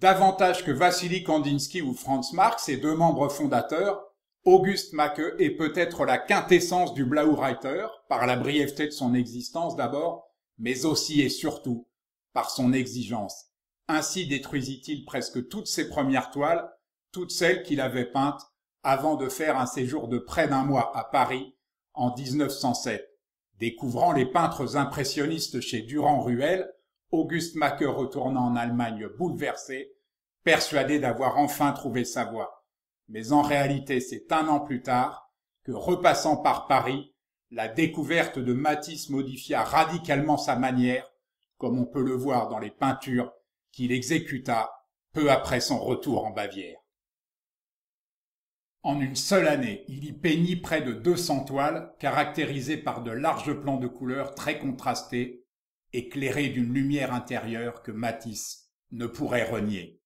Davantage que Wassily Kandinsky ou Franz Marc, ses deux membres fondateurs, August Macke est peut-être la quintessence du Blaue Reiter, par la brièveté de son existence d'abord, mais aussi et surtout par son exigence. Ainsi détruisit-il presque toutes ses premières toiles, toutes celles qu'il avait peintes, avant de faire un séjour de près d'un mois à Paris en 1907. Découvrant les peintres impressionnistes chez Durand-Ruel, August Macke retourna en Allemagne bouleversé, persuadé d'avoir enfin trouvé sa voie. Mais en réalité, c'est un an plus tard que, repassant par Paris, la découverte de Matisse modifia radicalement sa manière, comme on peut le voir dans les peintures qu'il exécuta peu après son retour en Bavière. En une seule année, il y peignit près de 200 toiles, caractérisées par de larges plans de couleurs très contrastés, éclairés d'une lumière intérieure que Matisse ne pourrait renier.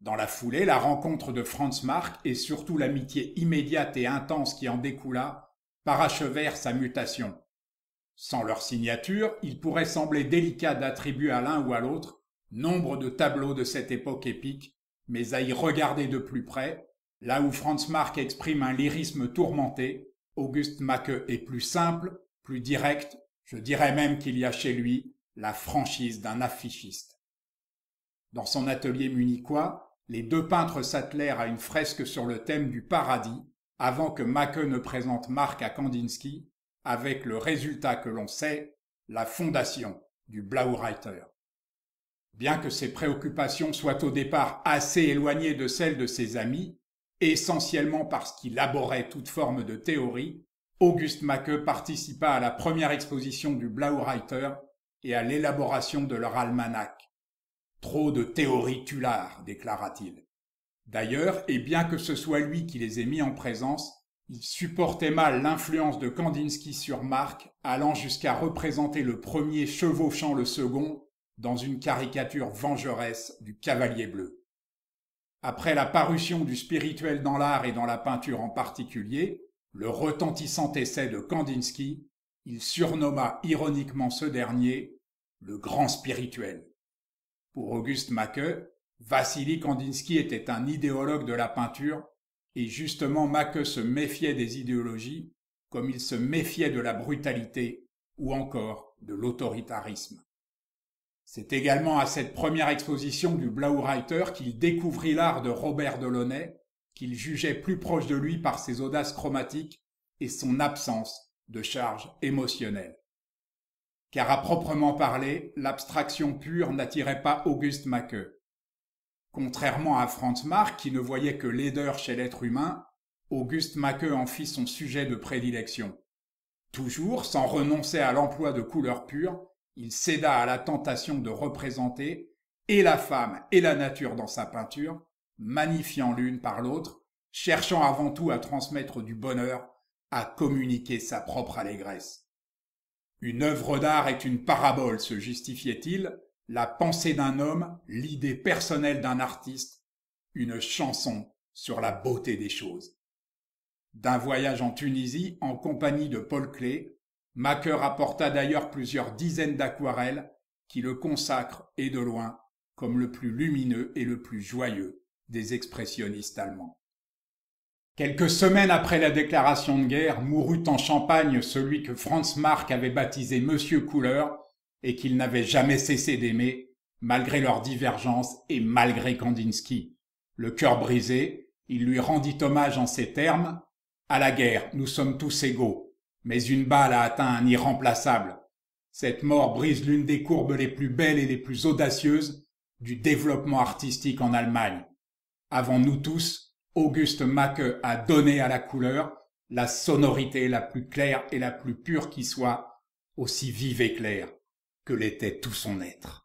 Dans la foulée, la rencontre de Franz Marc et surtout l'amitié immédiate et intense qui en découla parachevèrent sa mutation. Sans leur signature, il pourrait sembler délicat d'attribuer à l'un ou à l'autre nombre de tableaux de cette époque épique, mais à y regarder de plus près, là où Franz Marc exprime un lyrisme tourmenté, August Macke est plus simple, plus direct, je dirais même qu'il y a chez lui la franchise d'un affichiste. Dans son atelier munichois, les deux peintres s'attelèrent à une fresque sur le thème du paradis avant que Macke ne présente Marc à Kandinsky avec le résultat que l'on sait, la fondation du Blaue Reiter. Bien que ses préoccupations soient au départ assez éloignées de celles de ses amis, essentiellement parce qu'il abhorrait toute forme de théorie, August Macke participa à la première exposition du Blaue Reiter et à l'élaboration de leur almanach. Trop de théories tullards, déclara-t-il. D'ailleurs, et bien que ce soit lui qui les ait mis en présence, il supportait mal l'influence de Kandinsky sur Marc, allant jusqu'à représenter le premier chevauchant le second dans une caricature vengeresse du Cavalier bleu. Après la parution du spirituel dans l'art et dans la peinture en particulier, le retentissant essai de Kandinsky, il surnomma ironiquement ce dernier « le grand spirituel ». Pour August Macke, Wassily Kandinsky était un idéologue de la peinture et justement Macke se méfiait des idéologies comme il se méfiait de la brutalité ou encore de l'autoritarisme. C'est également à cette première exposition du Blaue Reiter qu'il découvrit l'art de Robert Delaunay, qu'il jugeait plus proche de lui par ses audaces chromatiques et son absence de charge émotionnelle. Car à proprement parler, l'abstraction pure n'attirait pas August Macke. Contrairement à Franz Marc, qui ne voyait que laideur chez l'être humain, August Macke en fit son sujet de prédilection. Toujours, sans renoncer à l'emploi de couleurs pures, il céda à la tentation de représenter et la femme et la nature dans sa peinture, magnifiant l'une par l'autre, cherchant avant tout à transmettre du bonheur, à communiquer sa propre allégresse. Une œuvre d'art est une parabole, se justifiait-il, la pensée d'un homme, l'idée personnelle d'un artiste, une chanson sur la beauté des choses. D'un voyage en Tunisie, en compagnie de Paul Klee, Macke rapporta d'ailleurs plusieurs dizaines d'aquarelles qui le consacrent, et de loin, comme le plus lumineux et le plus joyeux des expressionnistes allemands. Quelques semaines après la déclaration de guerre, mourut en Champagne celui que Franz Marc avait baptisé Monsieur Couleur et qu'il n'avait jamais cessé d'aimer, malgré leurs divergences et malgré Kandinsky. Le cœur brisé, il lui rendit hommage en ces termes « À la guerre, nous sommes tous égaux, mais une balle a atteint un irremplaçable. Cette mort brise l'une des courbes les plus belles et les plus audacieuses du développement artistique en Allemagne. Avant nous tous, August Macke a donné à la couleur la sonorité la plus claire et la plus pure qui soit, aussi vive et claire que l'était tout son être.